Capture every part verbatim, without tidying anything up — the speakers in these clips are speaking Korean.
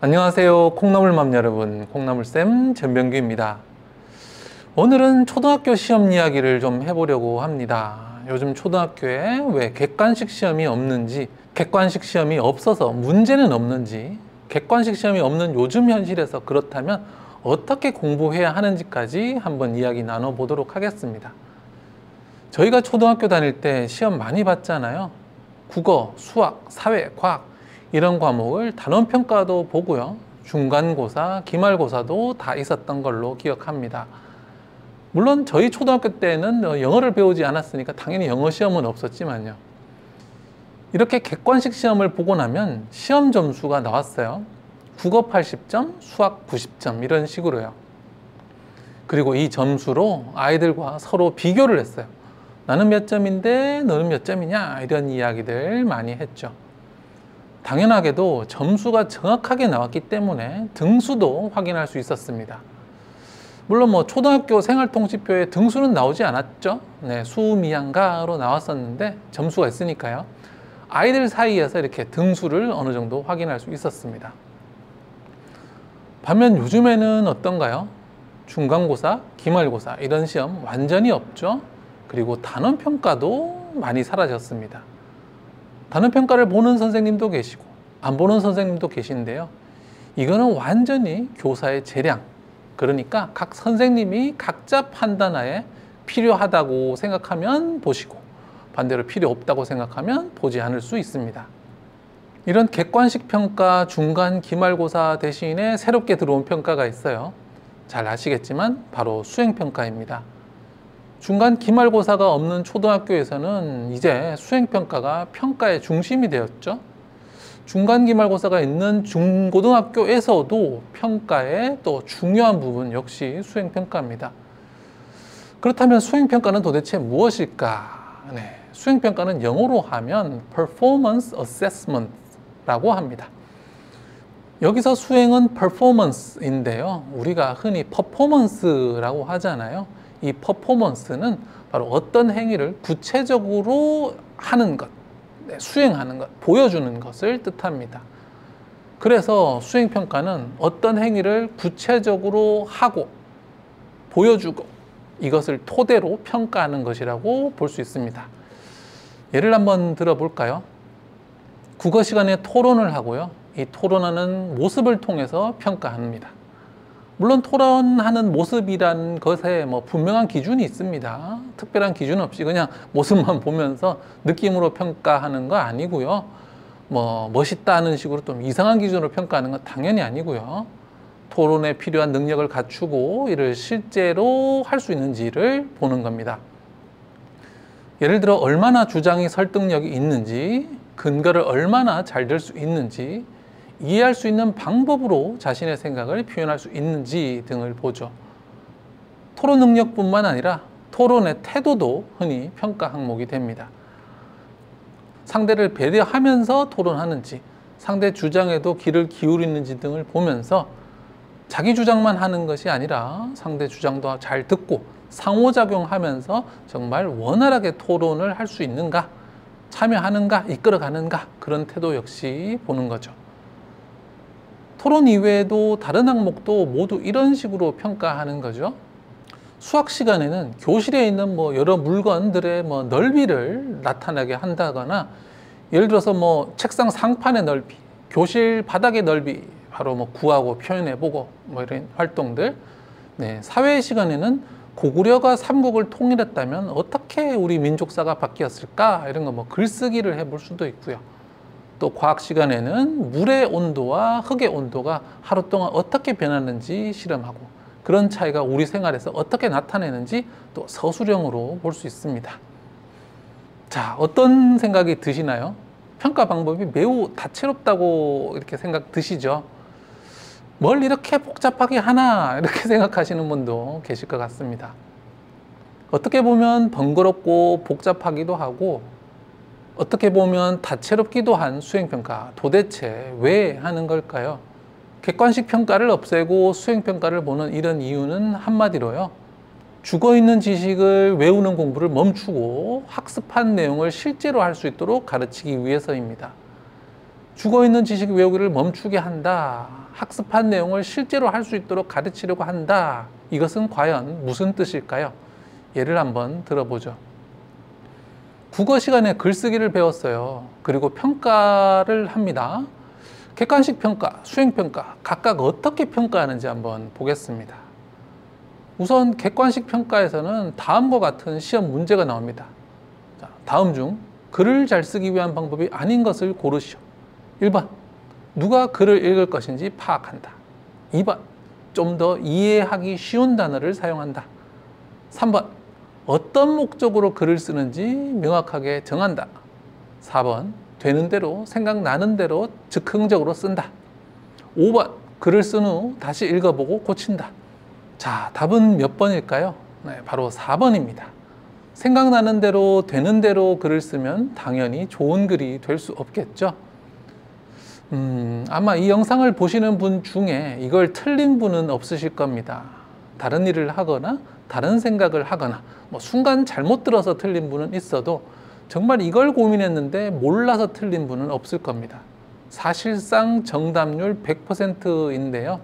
안녕하세요, 콩나물맘 여러분, 콩나물쌤 전병규입니다. 오늘은 초등학교 시험 이야기를 좀 해보려고 합니다. 요즘 초등학교에 왜 객관식 시험이 없는지, 객관식 시험이 없어서 문제는 없는지, 객관식 시험이 없는 요즘 현실에서 그렇다면 어떻게 공부해야 하는지까지 한번 이야기 나눠보도록 하겠습니다. 저희가 초등학교 다닐 때 시험 많이 봤잖아요. 국어, 수학, 사회, 과학 이런 과목을 단원평가도 보고요. 중간고사, 기말고사도 다 있었던 걸로 기억합니다. 물론 저희 초등학교 때는 영어를 배우지 않았으니까 당연히 영어 시험은 없었지만요. 이렇게 객관식 시험을 보고 나면 시험 점수가 나왔어요. 국어 팔십 점, 수학 구십 점 이런 식으로요. 그리고 이 점수로 아이들과 서로 비교를 했어요. 나는 몇 점인데 너는 몇 점이냐 이런 이야기들 많이 했죠. 당연하게도 점수가 정확하게 나왔기 때문에 등수도 확인할 수 있었습니다. 물론 뭐 초등학교 생활통지표에 등수는 나오지 않았죠. 네, 수미양가로 나왔었는데 점수가 있으니까요. 아이들 사이에서 이렇게 등수를 어느 정도 확인할 수 있었습니다. 반면 요즘에는 어떤가요? 중간고사, 기말고사 이런 시험 완전히 없죠. 그리고 단원평가도 많이 사라졌습니다. 단원평가를 보는 선생님도 계시고 안 보는 선생님도 계신데요. 이거는 완전히 교사의 재량, 그러니까 각 선생님이 각자 판단하에 필요하다고 생각하면 보시고 반대로 필요 없다고 생각하면 보지 않을 수 있습니다. 이런 객관식 평가, 중간, 기말고사 대신에 새롭게 들어온 평가가 있어요. 잘 아시겠지만 바로 수행평가입니다. 중간 기말고사가 없는 초등학교에서는 이제 수행평가가 평가의 중심이 되었죠. 중간 기말고사가 있는 중고등학교에서도 평가의 또 중요한 부분 역시 수행평가입니다. 그렇다면 수행평가는 도대체 무엇일까? 네, 수행평가는 영어로 하면 Performance Assessment라고 합니다. 여기서 수행은 Performance인데요. 우리가 흔히 Performance라고 하잖아요. 이 퍼포먼스는 바로 어떤 행위를 구체적으로 하는 것, 수행하는 것, 보여주는 것을 뜻합니다. 그래서 수행평가는 어떤 행위를 구체적으로 하고 보여주고 이것을 토대로 평가하는 것이라고 볼 수 있습니다. 예를 한번 들어볼까요? 국어 시간에 토론을 하고요. 이 토론하는 모습을 통해서 평가합니다. 물론 토론하는 모습이란 것에 뭐 분명한 기준이 있습니다. 특별한 기준 없이 그냥 모습만 보면서 느낌으로 평가하는 거 아니고요. 뭐 멋있다는 식으로 좀 이상한 기준으로 평가하는 건 당연히 아니고요. 토론에 필요한 능력을 갖추고 이를 실제로 할 수 있는지를 보는 겁니다. 예를 들어 얼마나 주장이 설득력이 있는지, 근거를 얼마나 잘 들 수 있는지, 이해할 수 있는 방법으로 자신의 생각을 표현할 수 있는지 등을 보죠. 토론 능력뿐만 아니라 토론의 태도도 흔히 평가 항목이 됩니다. 상대를 배려하면서 토론하는지, 상대 주장에도 귀를 기울이는지 등을 보면서 자기 주장만 하는 것이 아니라 상대 주장도 잘 듣고 상호작용하면서 정말 원활하게 토론을 할 수 있는가, 참여하는가, 이끌어가는가, 그런 태도 역시 보는 거죠. 토론 이외에도 다른 항목도 모두 이런 식으로 평가하는 거죠. 수학 시간에는 교실에 있는 뭐 여러 물건들의 뭐 넓이를 나타나게 한다거나, 예를 들어서 뭐 책상 상판의 넓이, 교실 바닥의 넓이 바로 뭐 구하고 표현해보고 뭐 이런 활동들. 네, 사회 시간에는 고구려가 삼국을 통일했다면 어떻게 우리 민족사가 바뀌었을까 이런 거 뭐 글쓰기를 해볼 수도 있고요. 또 과학 시간에는 물의 온도와 흙의 온도가 하루 동안 어떻게 변하는지 실험하고 그런 차이가 우리 생활에서 어떻게 나타내는지 또 서술형으로 볼 수 있습니다. 자, 어떤 생각이 드시나요? 평가 방법이 매우 다채롭다고 이렇게 생각 드시죠? 뭘 이렇게 복잡하게 하나 이렇게 생각하시는 분도 계실 것 같습니다. 어떻게 보면 번거롭고 복잡하기도 하고 어떻게 보면 다채롭기도 한 수행평가, 도대체 왜 하는 걸까요? 객관식 평가를 없애고 수행평가를 보는 이런 이유는 한마디로요. 죽어있는 지식을 외우는 공부를 멈추고 학습한 내용을 실제로 할 수 있도록 가르치기 위해서입니다. 죽어있는 지식 외우기를 멈추게 한다. 학습한 내용을 실제로 할 수 있도록 가르치려고 한다. 이것은 과연 무슨 뜻일까요? 예를 한번 들어보죠. 국어 시간에 글쓰기를 배웠어요. 그리고 평가를 합니다. 객관식 평가, 수행평가 각각 어떻게 평가하는지 한번 보겠습니다. 우선 객관식 평가에서는 다음과 같은 시험 문제가 나옵니다. 자, 다음 중 글을 잘 쓰기 위한 방법이 아닌 것을 고르시오. 일 번, 누가 글을 읽을 것인지 파악한다. 이 번, 좀 더 이해하기 쉬운 단어를 사용한다. 삼 번, 어떤 목적으로 글을 쓰는지 명확하게 정한다. 사 번, 되는 대로, 생각나는 대로 즉흥적으로 쓴다. 오 번, 글을 쓴 후 다시 읽어보고 고친다. 자, 답은 몇 번일까요? 네, 바로 사 번입니다. 생각나는 대로, 되는 대로 글을 쓰면 당연히 좋은 글이 될 수 없겠죠. 음, 아마 이 영상을 보시는 분 중에 이걸 틀린 분은 없으실 겁니다. 다른 일을 하거나 다른 생각을 하거나 뭐 순간 잘못 들어서 틀린 분은 있어도 정말 이걸 고민했는데 몰라서 틀린 분은 없을 겁니다. 사실상 정답률 백 퍼센트인데요.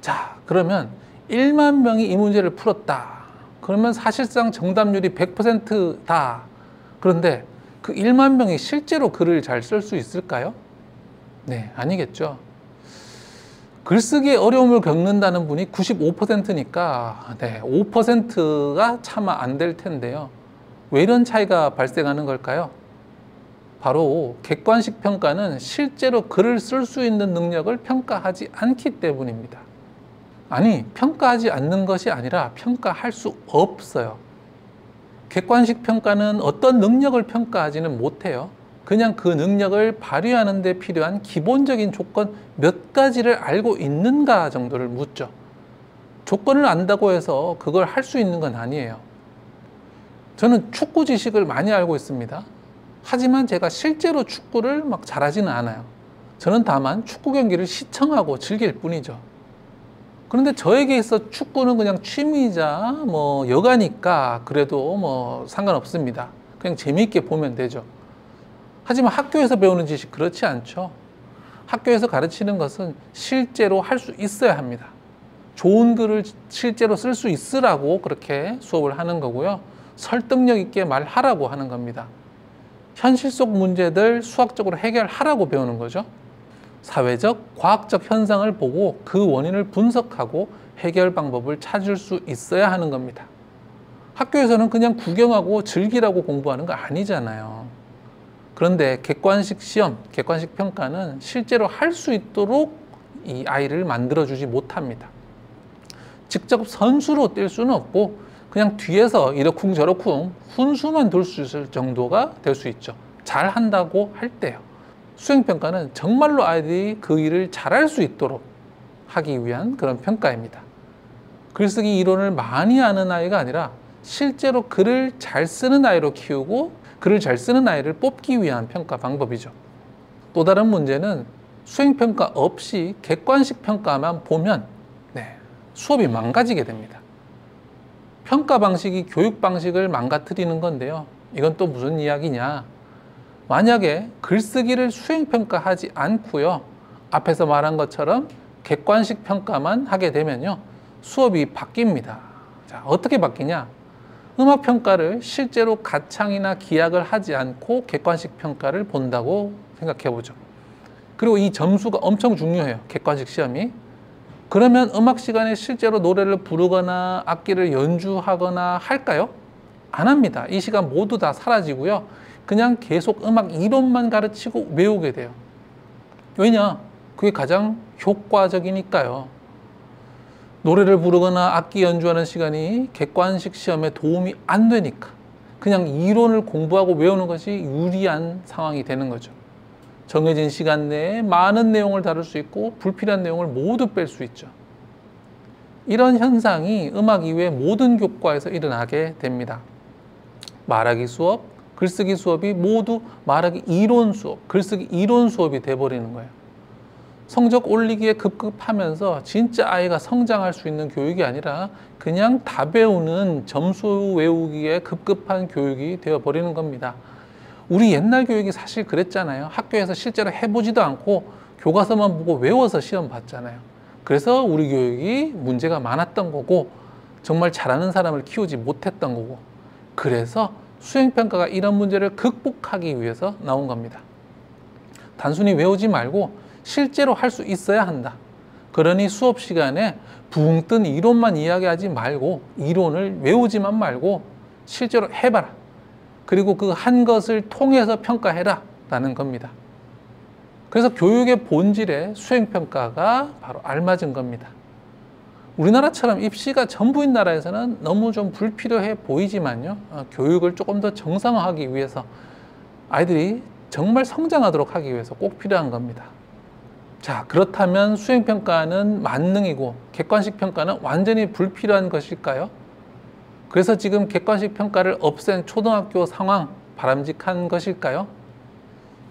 자, 그러면 일만 명이 이 문제를 풀었다. 그러면 사실상 정답률이 백 퍼센트다. 그런데 그 일만 명이 실제로 글을 잘 쓸 수 있을까요? 네, 아니겠죠. 글쓰기에 어려움을 겪는다는 분이 구십오 퍼센트니까 네, 오 퍼센트가 차마 안 될 텐데요. 왜 이런 차이가 발생하는 걸까요? 바로 객관식 평가는 실제로 글을 쓸 수 있는 능력을 평가하지 않기 때문입니다. 아니, 평가하지 않는 것이 아니라 평가할 수 없어요. 객관식 평가는 어떤 능력을 평가하지는 못해요. 그냥 그 능력을 발휘하는 데 필요한 기본적인 조건 몇 가지를 알고 있는가 정도를 묻죠. 조건을 안다고 해서 그걸 할 수 있는 건 아니에요. 저는 축구 지식을 많이 알고 있습니다. 하지만 제가 실제로 축구를 막 잘하지는 않아요. 저는 다만 축구 경기를 시청하고 즐길 뿐이죠. 그런데 저에게 있어 축구는 그냥 취미이자 뭐 여가니까 그래도 뭐 상관없습니다. 그냥 재미있게 보면 되죠. 하지만 학교에서 배우는 지식 그렇지 않죠. 학교에서 가르치는 것은 실제로 할 수 있어야 합니다. 좋은 글을 실제로 쓸 수 있으라고 그렇게 수업을 하는 거고요. 설득력 있게 말하라고 하는 겁니다. 현실 속 문제들 수학적으로 해결하라고 배우는 거죠. 사회적, 과학적 현상을 보고 그 원인을 분석하고 해결 방법을 찾을 수 있어야 하는 겁니다. 학교에서는 그냥 구경하고 즐기라고 공부하는 거 아니잖아요. 그런데 객관식 시험, 객관식 평가는 실제로 할 수 있도록 이 아이를 만들어주지 못합니다. 직접 선수로 뛸 수는 없고 그냥 뒤에서 이러쿵 저러쿵 훈수만 돌 수 있을 정도가 될 수 있죠. 잘한다고 할 때요. 수행평가는 정말로 아이들이 그 일을 잘할 수 있도록 하기 위한 그런 평가입니다. 글쓰기 이론을 많이 아는 아이가 아니라 실제로 글을 잘 쓰는 아이로 키우고 글을 잘 쓰는 아이를 뽑기 위한 평가 방법이죠. 또 다른 문제는 수행평가 없이 객관식 평가만 보면 네, 수업이 망가지게 됩니다. 평가 방식이 교육 방식을 망가뜨리는 건데요. 이건 또 무슨 이야기냐. 만약에 글쓰기를 수행평가하지 않고요. 앞에서 말한 것처럼 객관식 평가만 하게 되면요. 수업이 바뀝니다. 자, 어떻게 바뀌냐. 음악평가를 실제로 가창이나 기약을 하지 않고 객관식 평가를 본다고 생각해보죠. 그리고 이 점수가 엄청 중요해요. 객관식 시험이. 그러면 음악 시간에 실제로 노래를 부르거나 악기를 연주하거나 할까요? 안 합니다. 이 시간 모두 다 사라지고요. 그냥 계속 음악 이론만 가르치고 외우게 돼요. 왜냐? 그게 가장 효과적이니까요. 노래를 부르거나 악기 연주하는 시간이 객관식 시험에 도움이 안 되니까 그냥 이론을 공부하고 외우는 것이 유리한 상황이 되는 거죠. 정해진 시간 내에 많은 내용을 다룰 수 있고 불필요한 내용을 모두 뺄 수 있죠. 이런 현상이 음악 이외의 모든 교과에서 일어나게 됩니다. 말하기 수업, 글쓰기 수업이 모두 말하기 이론 수업, 글쓰기 이론 수업이 돼버리는 거예요. 성적 올리기에 급급하면서 진짜 아이가 성장할 수 있는 교육이 아니라 그냥 다 배우는 점수 외우기에 급급한 교육이 되어버리는 겁니다. 우리 옛날 교육이 사실 그랬잖아요. 학교에서 실제로 해보지도 않고 교과서만 보고 외워서 시험 봤잖아요. 그래서 우리 교육이 문제가 많았던 거고 정말 잘하는 사람을 키우지 못했던 거고, 그래서 수행평가가 이런 문제를 극복하기 위해서 나온 겁니다. 단순히 외우지 말고 실제로 할 수 있어야 한다. 그러니 수업 시간에 붕 뜬 이론만 이야기하지 말고, 이론을 외우지만 말고 실제로 해봐라. 그리고 그 한 것을 통해서 평가해라 라는 겁니다. 그래서 교육의 본질에 수행평가가 바로 알맞은 겁니다. 우리나라처럼 입시가 전부인 나라에서는 너무 좀 불필요해 보이지만요, 교육을 조금 더 정상화하기 위해서, 아이들이 정말 성장하도록 하기 위해서 꼭 필요한 겁니다. 자, 그렇다면 수행평가는 만능이고 객관식 평가는 완전히 불필요한 것일까요? 그래서 지금 객관식 평가를 없앤 초등학교 상황 바람직한 것일까요?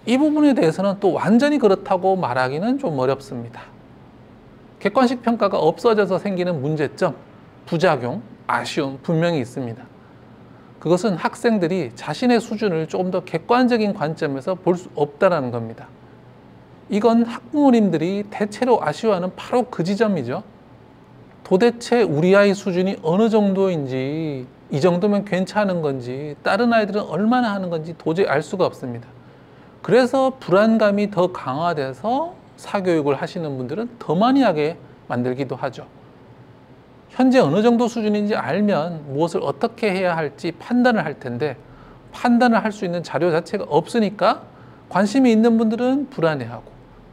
이 부분에 대해서는 또 완전히 그렇다고 말하기는 좀 어렵습니다. 객관식 평가가 없어져서 생기는 문제점, 부작용, 아쉬움 분명히 있습니다. 그것은 학생들이 자신의 수준을 조금 더 객관적인 관점에서 볼 수 없다는 겁니다. 이건 학부모님들이 대체로 아쉬워하는 바로 그 지점이죠. 도대체 우리 아이 수준이 어느 정도인지, 이 정도면 괜찮은 건지, 다른 아이들은 얼마나 하는 건지 도저히 알 수가 없습니다. 그래서 불안감이 더 강화돼서 사교육을 하시는 분들은 더 많이 하게 만들기도 하죠. 현재 어느 정도 수준인지 알면 무엇을 어떻게 해야 할지 판단을 할 텐데, 판단을 할 수 있는 자료 자체가 없으니까 관심이 있는 분들은 불안해하고,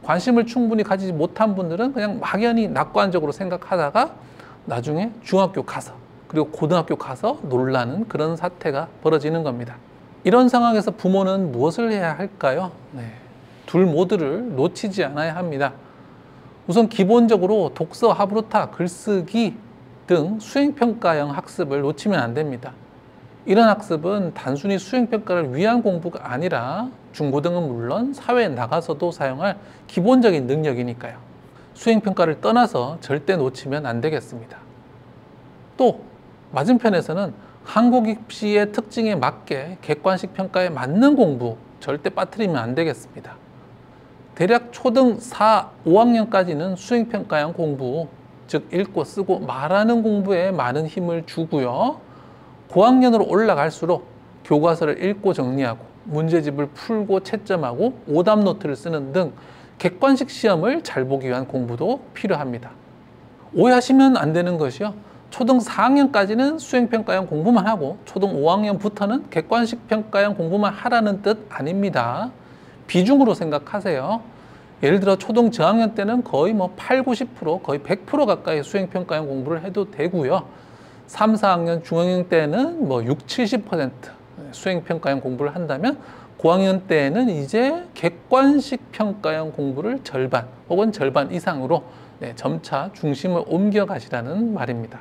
관심을 충분히 가지지 못한 분들은 그냥 막연히 낙관적으로 생각하다가 나중에 중학교 가서, 그리고 고등학교 가서 놀라는 그런 사태가 벌어지는 겁니다. 이런 상황에서 부모는 무엇을 해야 할까요? 네. 둘 모두를 놓치지 않아야 합니다. 우선 기본적으로 독서, 하브루타, 글쓰기 등 수행평가형 학습을 놓치면 안 됩니다. 이런 학습은 단순히 수행평가를 위한 공부가 아니라 중고등은 물론 사회에 나가서도 사용할 기본적인 능력이니까요. 수행평가를 떠나서 절대 놓치면 안 되겠습니다. 또 맞은편에서는 한국 입시의 특징에 맞게 객관식 평가에 맞는 공부 절대 빠뜨리면 안 되겠습니다. 대략 초등 사, 오학년까지는 수행평가형 공부, 즉 읽고 쓰고 말하는 공부에 많은 힘을 주고요. 고학년으로 올라갈수록 교과서를 읽고 정리하고 문제집을 풀고 채점하고 오답노트를 쓰는 등 객관식 시험을 잘 보기 위한 공부도 필요합니다. 오해하시면 안 되는 것이요, 초등 사학년까지는 수행평가형 공부만 하고 초등 오학년부터는 객관식 평가형 공부만 하라는 뜻 아닙니다. 비중으로 생각하세요. 예를 들어 초등 저학년 때는 거의 뭐 팔, 구십 퍼센트, 거의 백 퍼센트 가까이 수행평가형 공부를 해도 되고요. 삼, 사학년 중학년 때는 뭐 육, 칠십 퍼센트 수행평가형 공부를 한다면, 고학년 때는 이제 객관식 평가형 공부를 절반 혹은 절반 이상으로 네, 점차 중심을 옮겨가시라는 말입니다.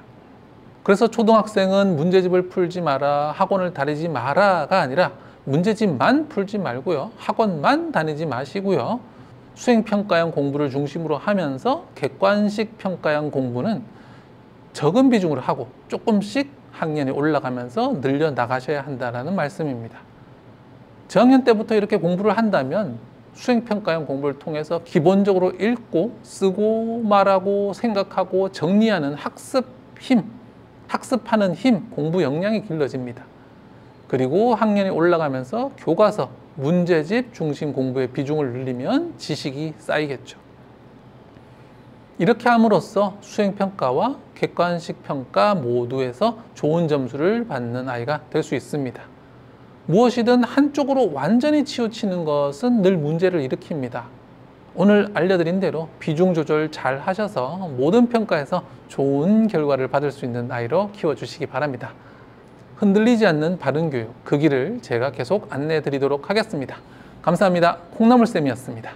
그래서 초등학생은 문제집을 풀지 마라, 학원을 다니지 마라가 아니라 문제집만 풀지 말고요, 학원만 다니지 마시고요, 수행평가형 공부를 중심으로 하면서 객관식 평가형 공부는 적은 비중으로 하고 조금씩 학년이 올라가면서 늘려나가셔야 한다는 말씀입니다. 저학년 때부터 이렇게 공부를 한다면 수행평가형 공부를 통해서 기본적으로 읽고 쓰고 말하고 생각하고 정리하는 학습 힘, 학습하는 힘, 공부 역량이 길러집니다. 그리고 학년이 올라가면서 교과서, 문제집 중심 공부의 비중을 늘리면 지식이 쌓이겠죠. 이렇게 함으로써 수행평가와 객관식 평가 모두에서 좋은 점수를 받는 아이가 될 수 있습니다. 무엇이든 한쪽으로 완전히 치우치는 것은 늘 문제를 일으킵니다. 오늘 알려드린 대로 비중 조절 잘 하셔서 모든 평가에서 좋은 결과를 받을 수 있는 아이로 키워주시기 바랍니다. 흔들리지 않는 바른 교육, 그 길을 제가 계속 안내해 드리도록 하겠습니다. 감사합니다. 콩나물쌤이었습니다.